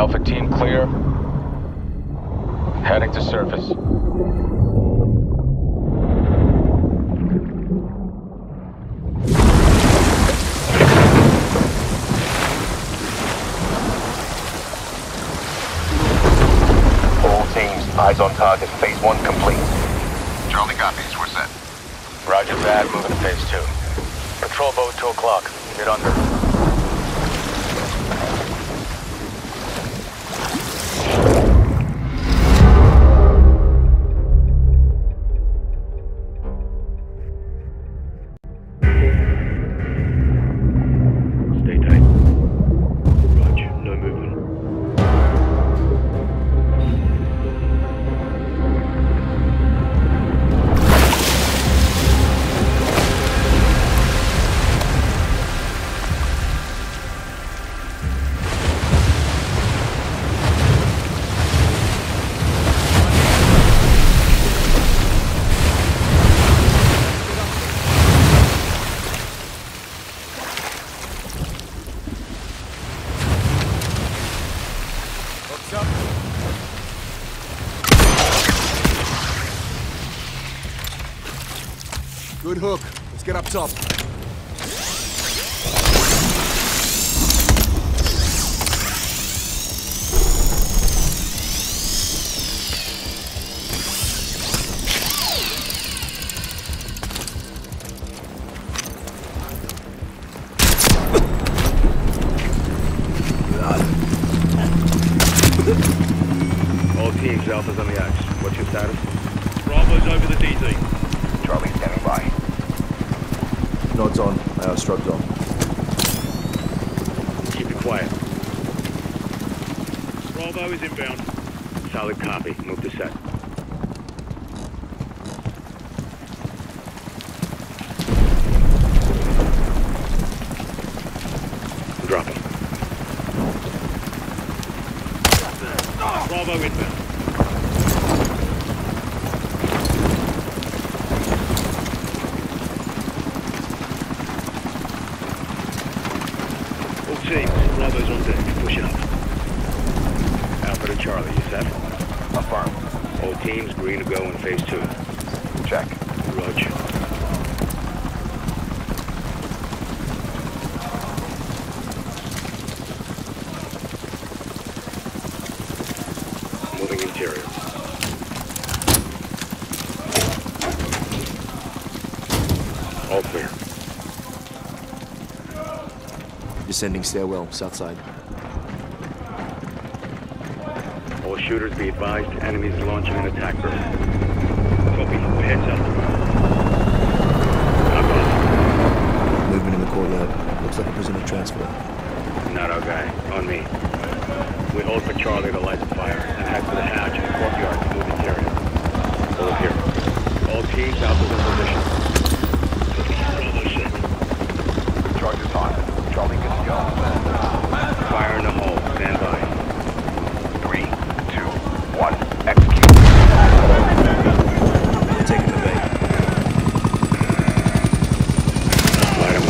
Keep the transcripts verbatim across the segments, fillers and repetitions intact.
Alpha team clear. Heading to surface. Eyes on target. Phase one complete. Charlie copies. We're set. Roger that. Moving to phase two. Patrol boat two o'clock. Get under. Good hook. Let's get up top. All teams, Alpha's on the axe. What's your status? Bravo's over the D Z. Charlie's standing by. Nods on, our strobe's on. Keep it quiet. Bravo is inbound. Solid copy, move to set. Drop him. Oh. Bravo inbound. Bravo's on deck, push up. Alpha to Charlie, you set? Affirm. All teams, green to go in phase two. Check. Roger. Moving interior. All clear. Descending stairwell, south side. All shooters be advised, enemies launching an attack bird. Copy, heads up. Movement in the courtyard. Looks like a prisoner transfer. Not our guy, on me. We hold for Charlie to light the fire and head for the hatch in the courtyard to move interior. Over here. All teams out of the position. Charge is on. Charlie, good to go. Fire in the hole. Stand by. Three, two, one. Execute. They're taking the bait. Light him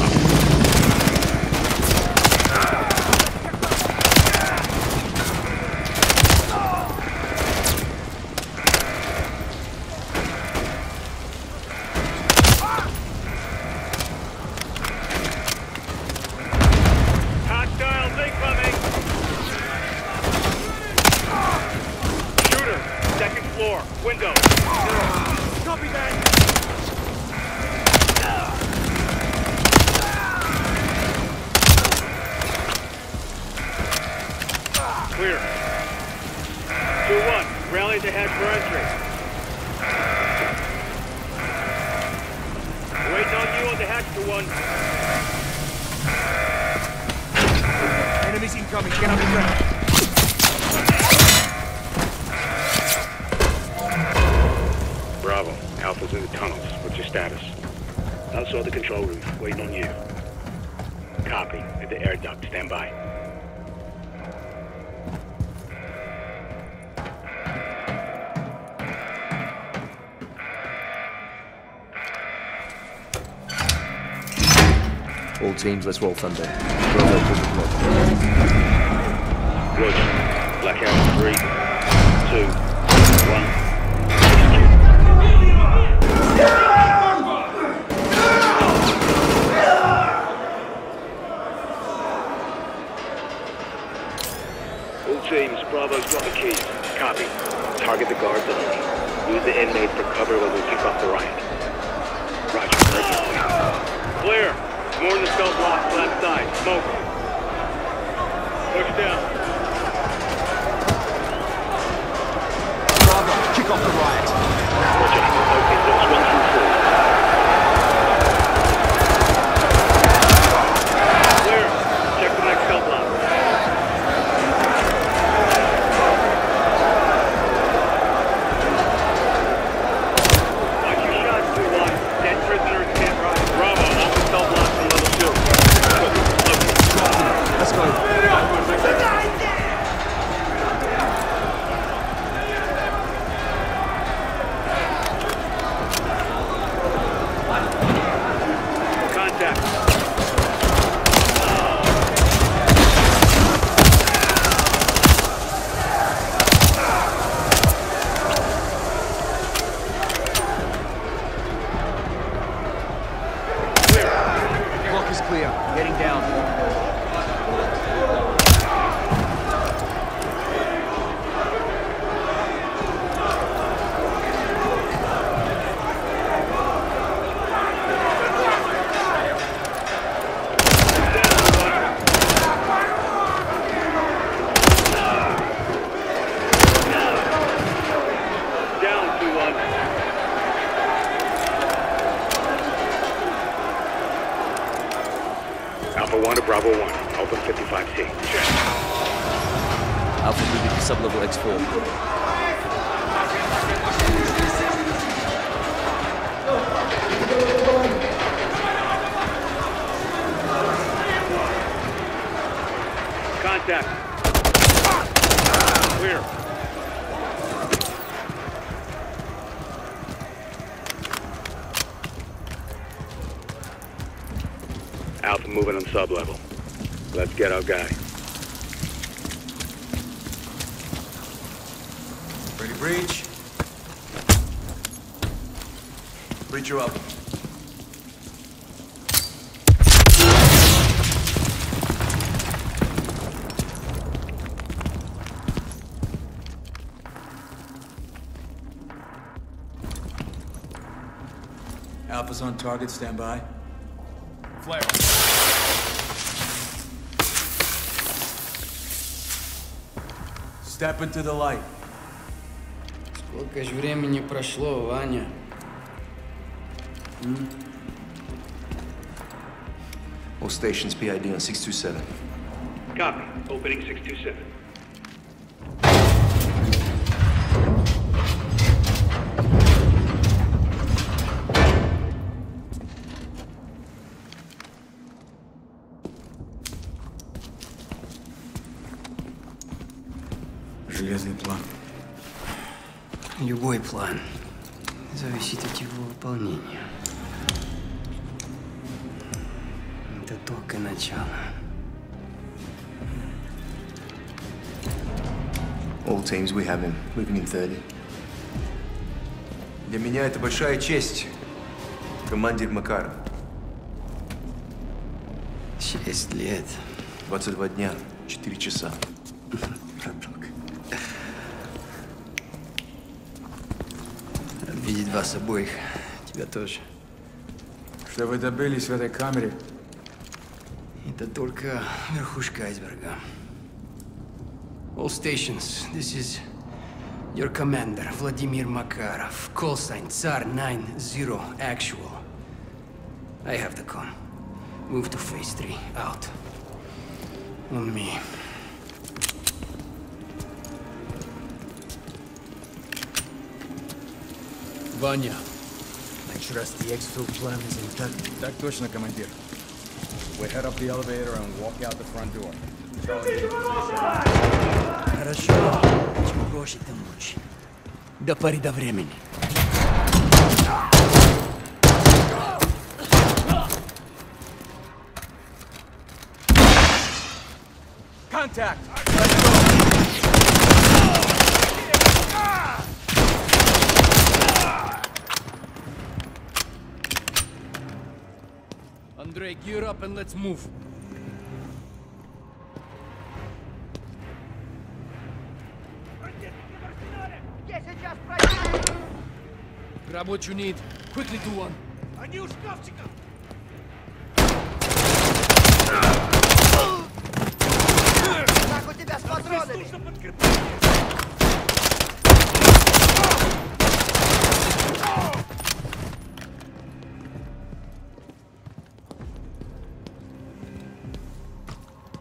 window. Ah. Copy that. Ah. Clear. two one. Rally to head for entry. Ah. Waiting on you on the hatch, two one. Ah. Enemies incoming. Get up and ground. Alpha's in the tunnels. What's your status? Outside the control room. Waiting on you. Copy. At the air duct. Stand by. All teams, let's roll Thunder. Roger. Blackout three, two, one. All teams, Bravo's got the keys. Copy. Target the guards only. Use the inmate for cover while we kick off the riot. Roger. Clear. More than the cell block, left side. Smoke. Push down. Bravo, kick off the riot. Roger. Okay, those one through four. Clear. Check the next cell block. Sub-level. Let's get our guy. Ready, breach. Breach, you up. Alpha's on target, stand by. Flare. Step into the light. Сколько же времени прошло, Ваня? Hmm? All stations P I D on six two seven. Copy. Opening six two seven. Любой план зависит от его выполнения. Это только начало. All teams, we have him. We can in thirty. Для меня это большая честь, командир Макаров. Шесть лет. двадцать два дня, четыре часа. Видеть вас обоих. Тебя тоже. Что вы добились в этой камере? Это только верхушка айсберга. All stations, this is your commander, Владимир Макаров. Call sign, Цар nine zero, actual. I have the comm. Move to phase three, out. On me. Ваня, I trust the exfil plan is intact. Так точно, командир. We head up the elevator and walk out the front door. Хорошо. Чем проще, тем лучше. До поры до времени. Contact. Andre, gear up and let's move. Grab what you need. Quickly do one. Они у шкафчика! Как у тебя с патронами?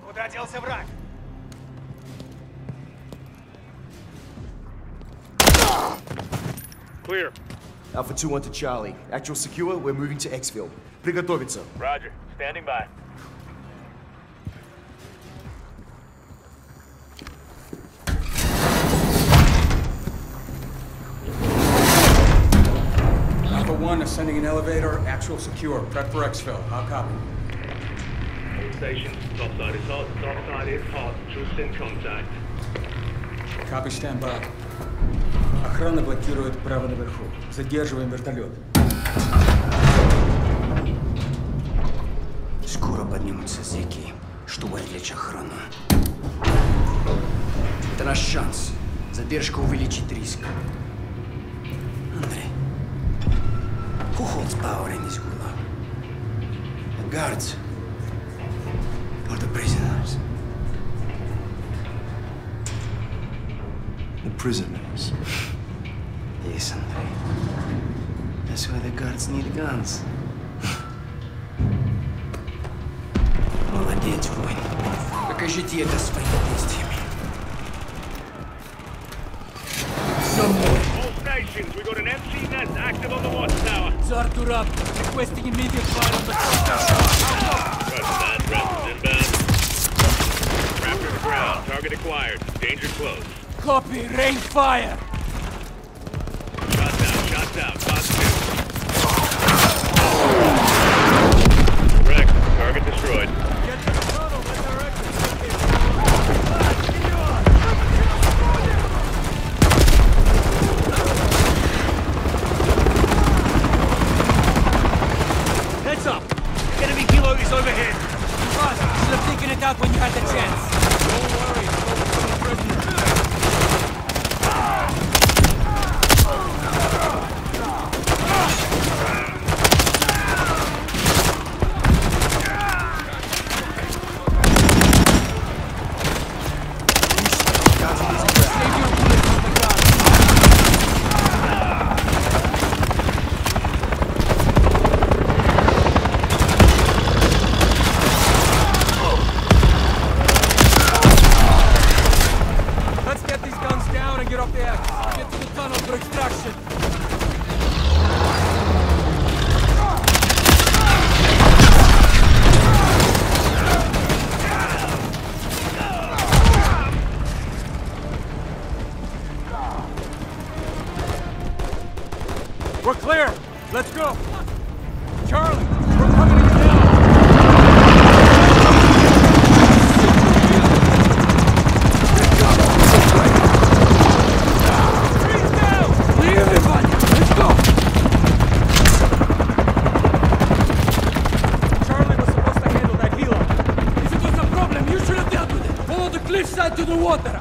Куда делся враг? Clear. Alpha two one to Charlie. Actual secure, we're moving to Xville. Приготовиться. Roger. Standing by. Alpha one ascending an elevator. Actual secure. Prep for Xville. I'll copy. All stations. Top side is hot. Top side is hot. Troops in contact. Copy. Stand by. Охрана блокирует право наверху. Задерживаем вертолет. Скоро поднимутся зеки, чтобы отвлечь охрану. Это наш шанс. Задержка увеличит риск. Андрей, who holds power in this gulag? The guards or the prisoners? The prisoners. Yes, Andrei. That's why the guards need guns. Молодец, воин. Покажите это своими действиями. All stations, we got an empty nest active on the watchtower. Цар Тураб, requesting immediate fire on the watchtower. Raptors inbound. Raptor to ground. Target acquired. Danger close. Copy, rain fire! Shot down, shot down, positive. Wreck, target destroyed. Get to the tunnel, the direction is on! Heads up! Enemy kilo is overhead! You must! You should have taken it out when you had the chance! Don't worry, it's over for the prisoner.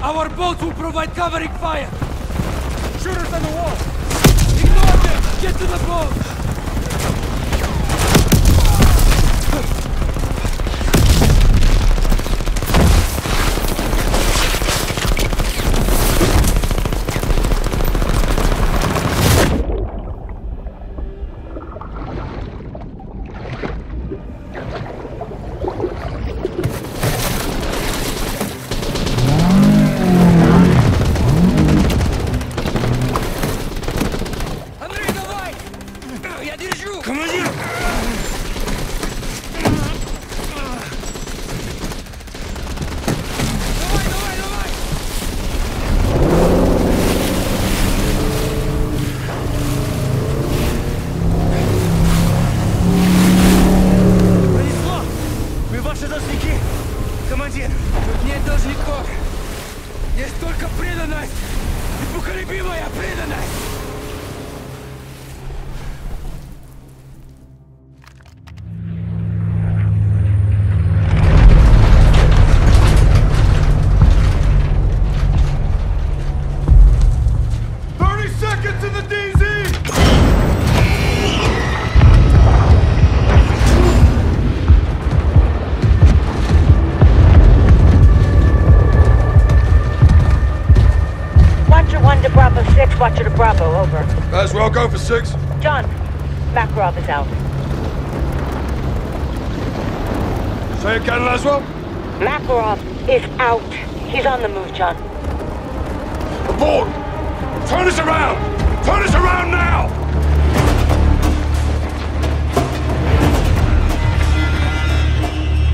Our boats will provide covering fire! Shooters on the wall! Ignore them! Get to the boat! Dispatcher to Bravo, over. Laswell, go for six. John, Makarov is out. Say again, Laswell? Makarov is out. He's on the move, John. Aboard! Turn us around! Turn us around now!